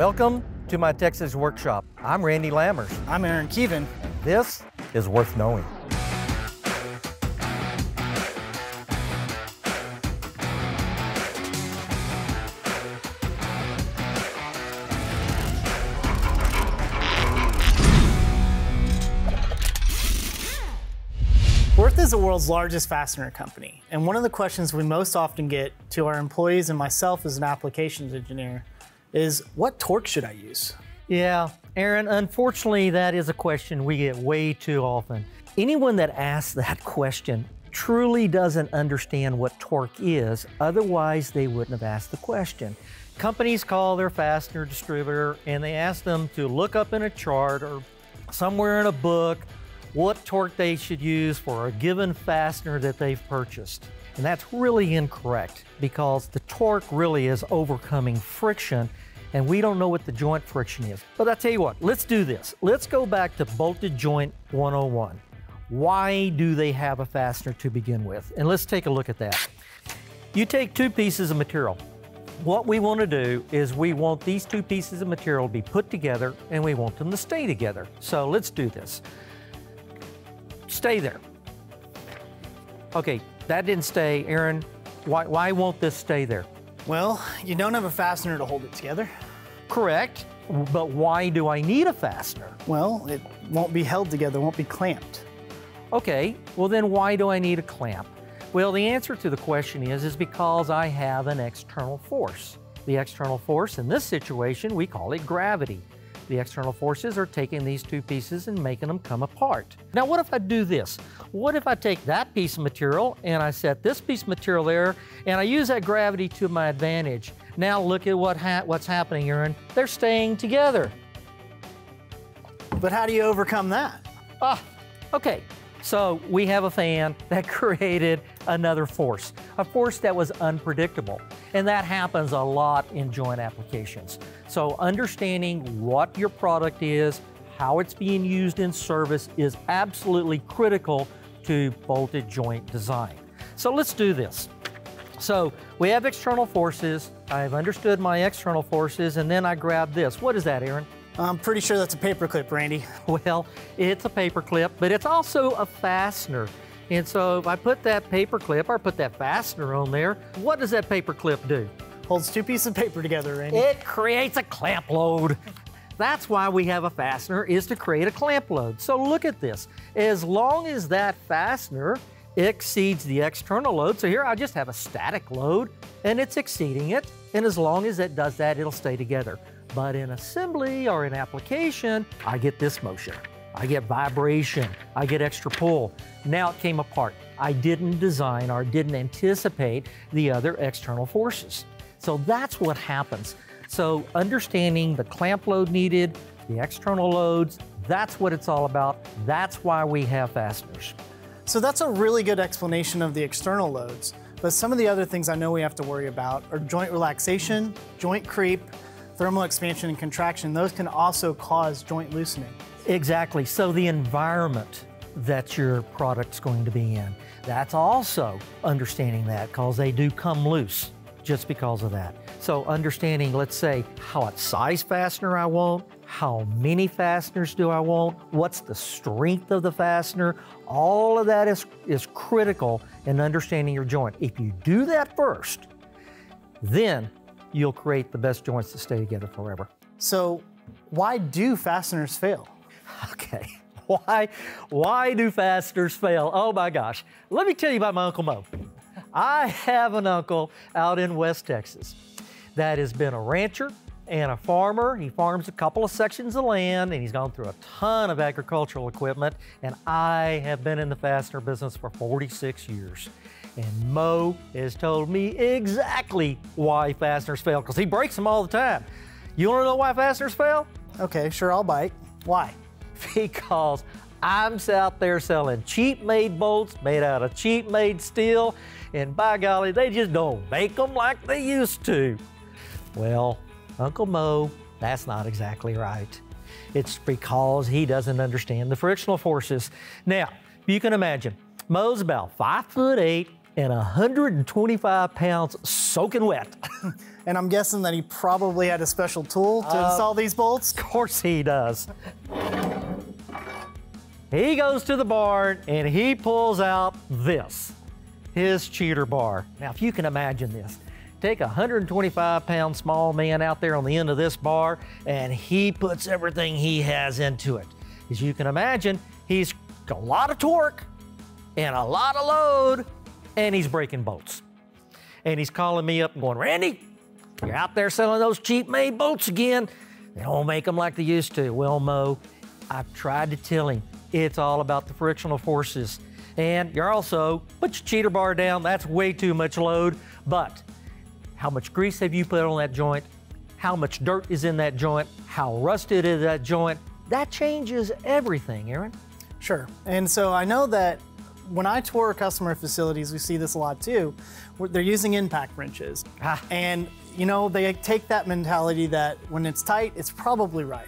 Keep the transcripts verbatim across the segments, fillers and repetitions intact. Welcome to my Texas workshop. I'm Randy Lammers. I'm Aaron Keevan. This is Worth Knowing. Würth is the world's largest fastener company, and one of the questions we most often get to our employees and myself as an applications engineer is, what torque should I use? Yeah, Aaron, unfortunately, that is a question we get way too often. Anyone that asks that question truly doesn't understand what torque is, otherwise they wouldn't have asked the question. Companies call their fastener distributor and they ask them to look up in a chart or somewhere in a book what torque they should use for a given fastener that they've purchased. And that's really incorrect, because the torque really is overcoming friction, and we don't know what the joint friction is. But I'll tell you what, let's do this. Let's go back to bolted joint one oh one. Why do they have a fastener to begin with? And let's take a look at that. You take two pieces of material. What we want to do is we want these two pieces of material to be put together, and we want them to stay together. So let's do this. Stay there. Okay, that didn't stay, Aaron. Why, why won't this stay there? Well, you don't have a fastener to hold it together. Correct, but why do I need a fastener? Well, it won't be held together, won't be clamped. Okay, well then why do I need a clamp? Well, the answer to the question is, is because I have an external force. The external force in this situation, we call it gravity. The external forces are taking these two pieces and making them come apart. Now, what if I do this? What if I take that piece of material and I set this piece of material there and I use that gravity to my advantage? Now look at what ha what's happening, Aaron. They're staying together. But how do you overcome that? Ah, okay. So we have a fan that created another force, a force that was unpredictable. And that happens a lot in joint applications. So understanding what your product is, how it's being used in service, is absolutely critical to bolted joint design. So let's do this. So we have external forces. I've understood my external forces, and then I grab this. What is that, Aaron? I'm pretty sure that's a paperclip, Randy. Well, it's a paperclip, but it's also a fastener. And so if I put that paperclip, or put that fastener on there, what does that paperclip do? Holds two pieces of paper together, Randy. It creates a clamp load. That's why we have a fastener, is to create a clamp load. So look at this. As long as that fastener exceeds the external load, so here I just have a static load, and it's exceeding it, and as long as it does that, it'll stay together. But in assembly or in application, I get this motion. I get vibration, I get extra pull. Now it came apart. I didn't design or didn't anticipate the other external forces. So that's what happens. So understanding the clamp load needed, the external loads, that's what it's all about. That's why we have fasteners. So that's a really good explanation of the external loads. But some of the other things I know we have to worry about are joint relaxation, joint creep, thermal expansion and contraction. Those can also cause joint loosening. Exactly, so the environment that your product's going to be in, that's also understanding that, because they do come loose just because of that. So understanding, let's say, how what size fastener I want, how many fasteners do I want, what's the strength of the fastener, all of that is, is critical in understanding your joint. If you do that first, then you'll create the best joints to stay together forever. So why do fasteners fail? Okay, why, why do fasteners fail? Oh my gosh. Let me tell you about my Uncle Mo. I have an uncle out in West Texas that has been a rancher and a farmer. He farms a couple of sections of land, and he's gone through a ton of agricultural equipment, and I have been in the fastener business for forty-six years. And Mo has told me exactly why fasteners fail, because he breaks them all the time. You wanna know why fasteners fail? Okay, sure, I'll bite. Why? Because I'm out there selling cheap-made bolts made out of cheap-made steel, and by golly, they just don't make them like they used to. Well, Uncle Mo, that's not exactly right. It's because he doesn't understand the frictional forces. Now, you can imagine, Mo's about five foot eight, and one hundred twenty-five pounds soaking wet. And I'm guessing that he probably had a special tool to uh, install these bolts? Of course he does. He goes to the barn and he pulls out this, his cheater bar. Now, if you can imagine this, take a one hundred twenty-five pound small man out there on the end of this bar and he puts everything he has into it. As you can imagine, he's got a lot of torque and a lot of load, and he's breaking bolts. And he's calling me up and going, "Randy, you're out there selling those cheap made bolts again. They don't make them like they used to." Well, Mo, I've tried to tell him, it's all about the frictional forces. And you're also, put your cheater bar down, that's way too much load, but how much grease have you put on that joint? How much dirt is in that joint? How rusted is that joint? That changes everything, Aaron. Sure, and so I know that when I tour customer facilities, we see this a lot too. They're using impact wrenches. Ah. And you know, they take that mentality that when it's tight, it's probably right.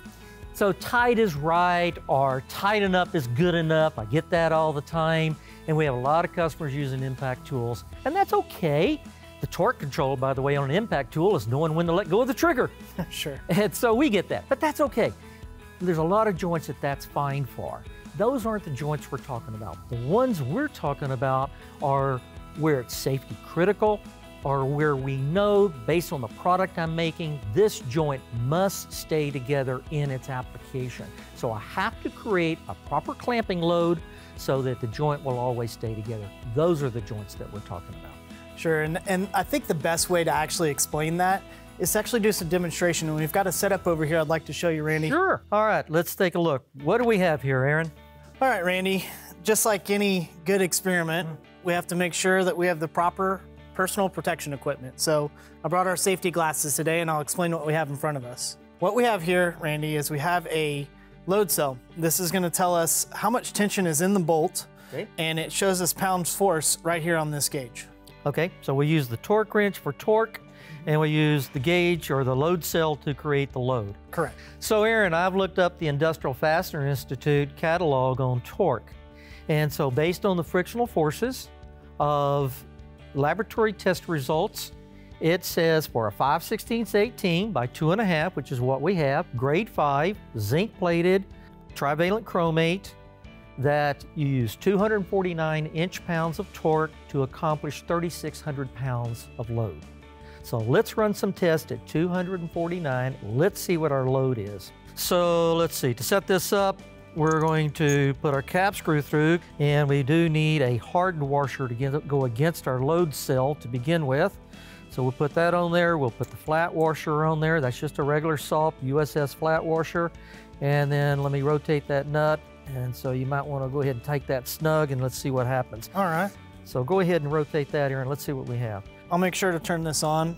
So tight is right, or tight enough is good enough. I get that all the time. And we have a lot of customers using impact tools, and that's okay. The torque control, by the way, on an impact tool is knowing when to let go of the trigger. Sure. And so we get that, but that's okay. There's a lot of joints that that's fine for. Those aren't the joints we're talking about. The ones we're talking about are where it's safety critical, or where we know, based on the product I'm making, this joint must stay together in its application. So I have to create a proper clamping load so that the joint will always stay together. Those are the joints that we're talking about. Sure, and, and I think the best way to actually explain that is to actually do some demonstration. And we've got a setup over here I'd like to show you, Randy. Sure, all right, let's take a look. What do we have here, Aaron? All right, Randy, just like any good experiment, mm-hmm. we have to make sure that we have the proper personal protection equipment. So I brought our safety glasses today, and I'll explain what we have in front of us. What we have here, Randy, is we have a load cell. This is gonna tell us how much tension is in the bolt, okay. and it shows us pounds force right here on this gauge. Okay, so we use the torque wrench for torque, and we use the gauge or the load cell to create the load. Correct. So Aaron, I've looked up the Industrial Fastener Institute catalog on torque. And so based on the frictional forces of laboratory test results, it says for a five sixteenths eighteen by two and a half, which is what we have, grade five, zinc plated, trivalent chromate, that you use two hundred forty-nine inch pounds of torque to accomplish thirty-six hundred pounds of load. So let's run some tests at two hundred forty-nine. Let's see what our load is. So let's see, to set this up, we're going to put our cap screw through, and we do need a hardened washer to get, go against our load cell to begin with. So we'll put that on there. We'll put the flat washer on there. That's just a regular S O P U S S flat washer. And then let me rotate that nut. And so you might want to go ahead and take that snug, and let's see what happens. All right. So go ahead and rotate that here, and let's see what we have. I'll make sure to turn this on.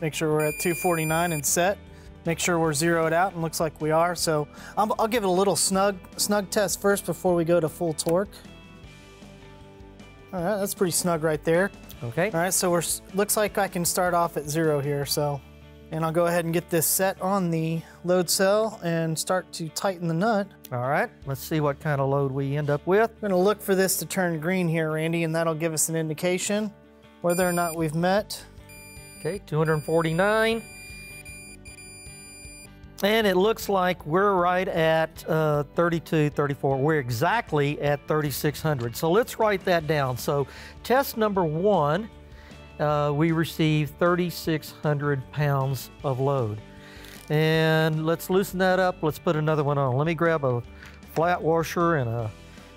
Make sure we're at two forty-nine and set. Make sure we're zeroed out, and looks like we are. So I'll, I'll give it a little snug, snug test first before we go to full torque. All right, that's pretty snug right there. Okay. All right, so we're looks like I can start off at zero here. So, and I'll go ahead and get this set on the load cell and start to tighten the nut. All right, let's see what kind of load we end up with. I'm gonna look for this to turn green here, Randy, and that'll give us an indication whether or not we've met. Okay, two hundred forty-nine. And it looks like we're right at uh, thirty-two, thirty-four. We're exactly at thirty-six hundred. So let's write that down. So test number one, uh, we received thirty-six hundred pounds of load. And let's loosen that up. Let's put another one on. Let me grab a flat washer and a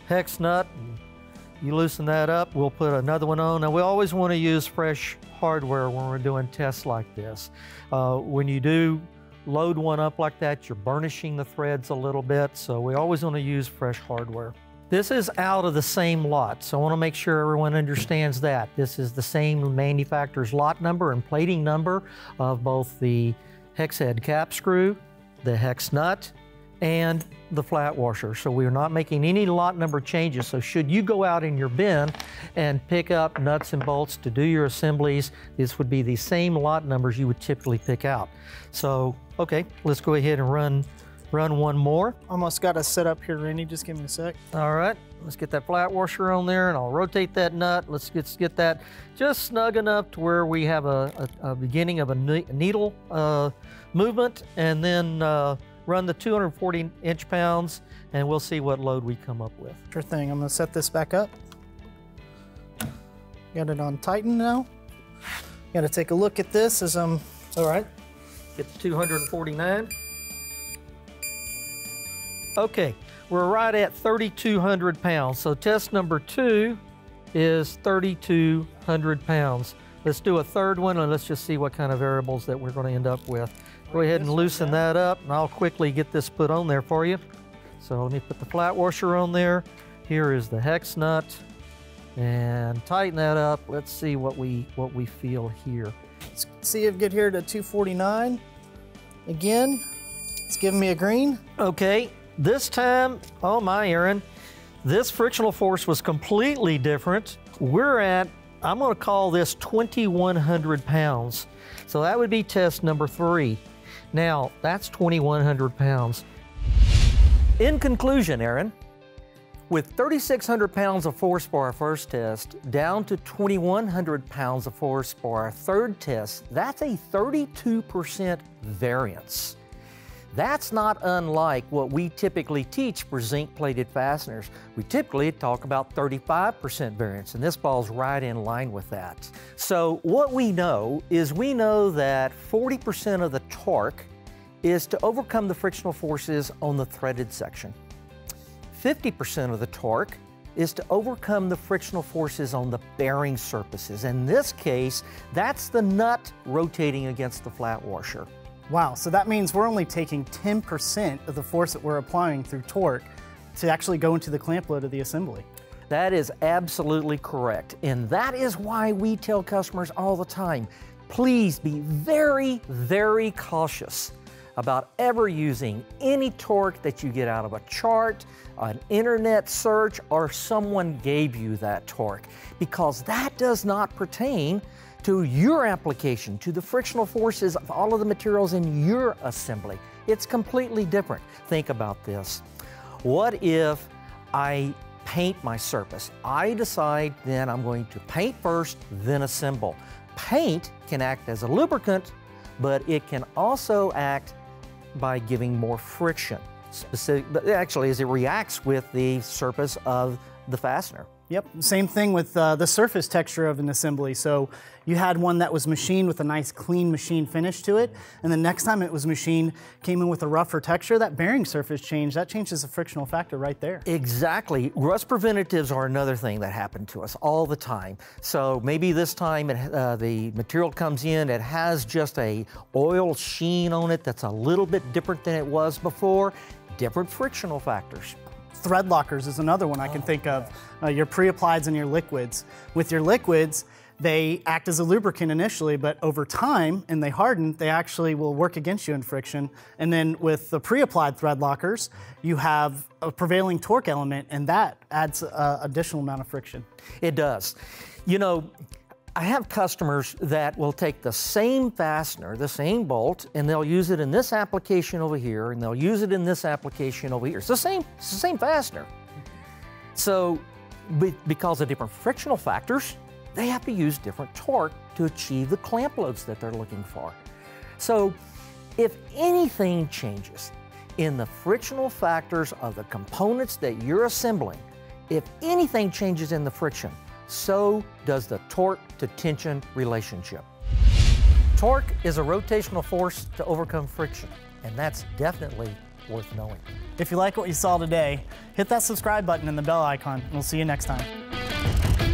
hex nut. You loosen that up, we'll put another one on. Now, we always want to use fresh hardware when we're doing tests like this. Uh, when you do load one up like that, you're burnishing the threads a little bit, so we always want to use fresh hardware. This is out of the same lot, so I want to make sure everyone understands that. This is the same manufacturer's lot number and plating number of both the hex head cap screw, the hex nut, and the flat washer. So we are not making any lot number changes. So should you go out in your bin and pick up nuts and bolts to do your assemblies, this would be the same lot numbers you would typically pick out. So, okay, let's go ahead and run run one more. Almost got us set up here, Randy. Just give me a sec. All right, let's get that flat washer on there and I'll rotate that nut. Let's get, get that just snug enough to where we have a, a, a beginning of a ne needle uh, movement, and then uh, run the two hundred forty inch pounds and we'll see what load we come up with. Sure thing, I'm gonna set this back up. Got it on Titan now. Gotta take a look at this as I'm, all right. Get the two hundred forty-nine. Okay, we're right at thirty-two hundred pounds. So test number two is thirty-two hundred pounds. Let's do a third one and let's just see what kind of variables that we're gonna end up with. Go ahead and loosen that up and I'll quickly get this put on there for you. So let me put the flat washer on there. Here is the hex nut and tighten that up. Let's see what we, what we feel here. Let's see if get here to two forty-nine. Again, it's giving me a green. Okay. This time, oh my, Aaron, this frictional force was completely different. We're at, I'm gonna call this twenty-one hundred pounds. So that would be test number three. Now, that's twenty-one hundred pounds. In conclusion, Aaron, with thirty-six hundred pounds of force for our first test, down to twenty-one hundred pounds of force for our third test, that's a thirty-two percent variance. That's not unlike what we typically teach for zinc-plated fasteners. We typically talk about thirty-five percent variance, and this falls right in line with that. So what we know is we know that forty percent of the torque is to overcome the frictional forces on the threaded section. fifty percent of the torque is to overcome the frictional forces on the bearing surfaces. In this case, that's the nut rotating against the flat washer. Wow, so that means we're only taking ten percent of the force that we're applying through torque to actually go into the clamp load of the assembly. That is absolutely correct. And that is why we tell customers all the time, please be very, very cautious about ever using any torque that you get out of a chart, an internet search, or someone gave you that torque, because that does not pertain to your application, to the frictional forces of all of the materials in your assembly. It's completely different. Think about this. What if I paint my surface? I decide then I'm going to paint first, then assemble. Paint can act as a lubricant, but it can also act by giving more friction, specific, actually as it reacts with the surface of the fastener. Yep, same thing with uh, the surface texture of an assembly. So you had one that was machined with a nice clean machine finish to it, and the next time it was machined came in with a rougher texture, that bearing surface changed, that changes the frictional factor right there. Exactly, rust preventatives are another thing that happen to us all the time. So maybe this time it, uh, the material comes in, it has just a oil sheen on it that's a little bit different than it was before, different frictional factors. Thread lockers is another one I can oh, think of. Uh, your pre-applieds and your liquids. With your liquids, they act as a lubricant initially, but over time, and they harden, they actually will work against you in friction. And then with the pre-applied thread lockers, you have a prevailing torque element, and that adds an additional amount of friction. It does. You know, I have customers that will take the same fastener, the same bolt, and they'll use it in this application over here, and they'll use it in this application over here. It's the same, it's the same fastener. So because of different frictional factors, they have to use different torque to achieve the clamp loads that they're looking for. So if anything changes in the frictional factors of the components that you're assembling, if anything changes in the friction, so does the torque to tension relationship. Torque is a rotational force to overcome friction, and that's definitely worth knowing. If you like what you saw today, hit that subscribe button and the bell icon, and we'll see you next time.